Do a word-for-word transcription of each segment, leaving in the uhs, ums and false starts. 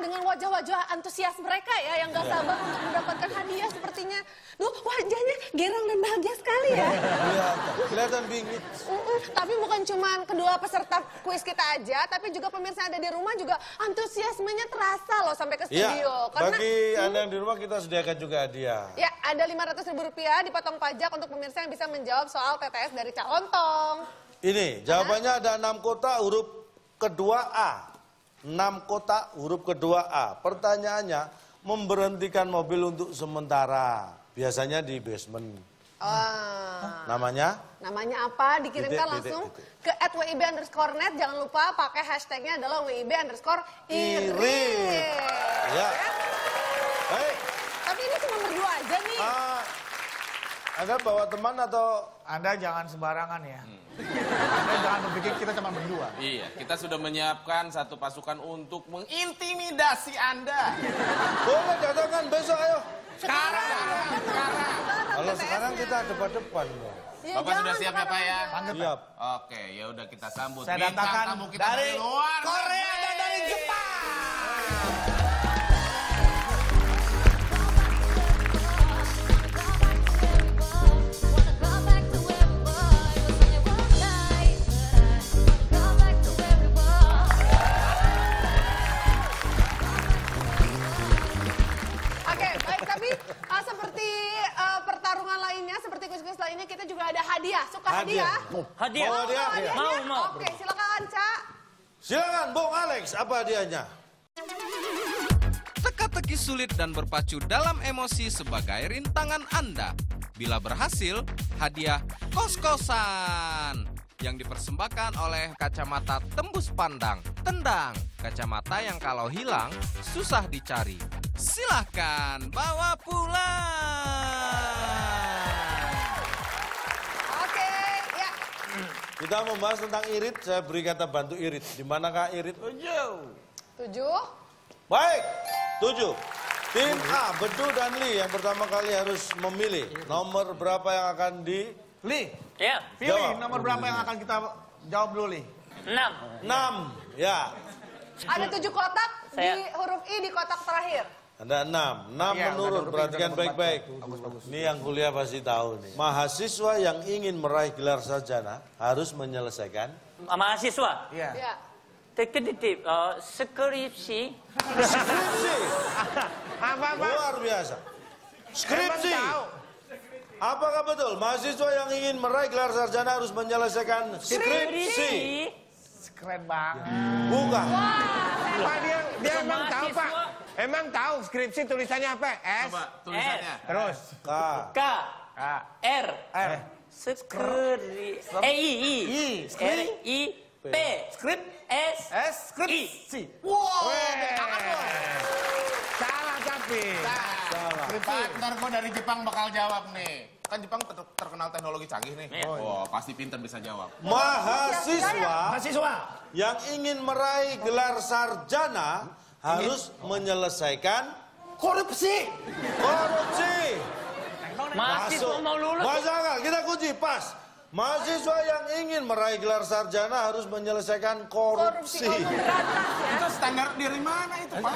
dengan wajah-wajah antusias mereka ya, yang gak sabar untuk mendapatkan hadiah sepertinya. Loh, wajahnya girang dan bahagia sekali ya. Kelihatan bingit. Tapi bukan cuma kedua peserta kuis kita aja, tapi juga pemirsa ada di rumah juga antusiasmenya terasa loh sampai ke studio. Ya, karena bagi hmm, Anda yang di rumah kita sediakan juga hadiah. Ya, ada lima ratus ribu rupiah dipotong pajak untuk pemirsa yang bisa menjawab soal T T S dari Cak Lontong. Ini, jawabannya nah, ada enam kota huruf kedua A. enam kota huruf kedua A. Pertanyaannya, memberhentikan mobil untuk sementara. Biasanya di basement. Oh. Hah? Namanya? Namanya apa? Dikirimkan titik, langsung titik, titik. ke at W I B underscore net. Jangan lupa pakai hashtagnya adalah W I B underscore irit. Ya. Ya. Baik. Tapi ini cuma berdua aja nih. Ah, Anda bawa teman atau... Anda jangan sembarangan ya. Hmm. Anda jangan berpikir kita cuma berdua. Iya, kita sudah menyiapkan satu pasukan untuk mengintimidasi Anda. Boleh datangkan besok, ayo. Sekarang, sekarang. sekarang. Kalau sekarang kita depan-depan. Ya, Bapak sudah siap ya, Pak ya? Siap. Oke, ya udah kita sambut. Saya datangkan tamu kita dari luar Korea dan dari Jepang. Hadiah. Mau hadiah? Mau hadiah? hadiah. Mau, mau. Oke, silakan, Cak. Silakan, Bung Alex. Apa hadiahnya? Teka-teki sulit dan berpacu dalam emosi sebagai rintangan Anda. Bila berhasil, hadiah kos-kosan yang dipersembahkan oleh kacamata tembus pandang. Tendang, kacamata yang kalau hilang susah dicari. Silakan bawa pulang. Kita membahas tentang irit, saya beri kata bantu irit. Di manakah irit? Tujuh. Tujuh? Baik, tujuh. Tim A, Bedu dan Li yang pertama kali harus memilih nomor berapa yang akan di... Li, ya. Pilih nomor berapa yang akan kita jawab dulu, Li. Enam. Enam, ya. Ada tujuh kotak saya... di huruf I di kotak terakhir. Ada enam, enam ya, menurut, perhatikan baik-baik. Ini yang kuliah pasti tahu nih. Mahasiswa yang ingin meraih gelar sarjana harus menyelesaikan. Mahasiswa? Iya. Ya. Tekeditip, uh, skripsi. Skripsi? Apa-apa? Luar biasa. Skripsi. Apakah betul mahasiswa yang ingin meraih gelar sarjana harus menyelesaikan skripsi? Keren banget. Bukan. Wow, Pak, dia, dia emang tahu, Pak. Emang tahu skripsi tulisannya apa? S. Coba, tulisannya. S. Terus. K. K. K. R. R. Skri. E. I. I. R. I. P. Skrip. S. S. Skripsi. Wow. Salah tapi. Salah. Partner gue dari Jepang bakal jawab nih. Kan Jepang terkenal teknologi canggih nih. Oh, pasti pinter bisa jawab. Mahasiswa, mahasiswa yang ingin meraih gelar sarjana harus menyelesaikan korupsi. Korupsi. Mahasiswa mau lulus. Masalah, kita kunci pas. Mahasiswa yang ingin meraih gelar sarjana harus menyelesaikan korupsi. Korupsi ya. Itu standar dari mana itu, Pak?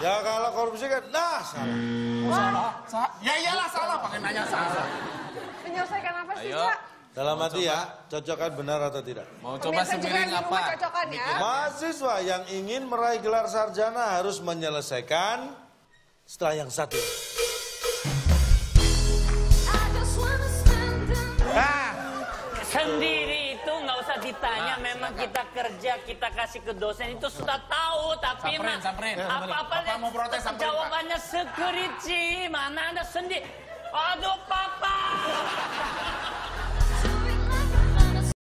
Ya kalau korupsi kan, nah salah. Oh, salah? Sa ya iyalah salah, pakai nanya salah. Menyelesaikan apa sih, Pak? Dalam hati ya, cocokan benar atau tidak? Mau coba sendiri apa? Cocokan, ya? Mahasiswa yang ingin meraih gelar sarjana harus menyelesaikan setelah yang satu. Sendiri itu nggak usah ditanya, nah, memang silakan. Kita kerja, kita kasih ke dosen itu sudah tahu, tapi samperin, samperin, apa-apa mau protes jawabannya sekerici, mana Anda sendiri, aduh papa.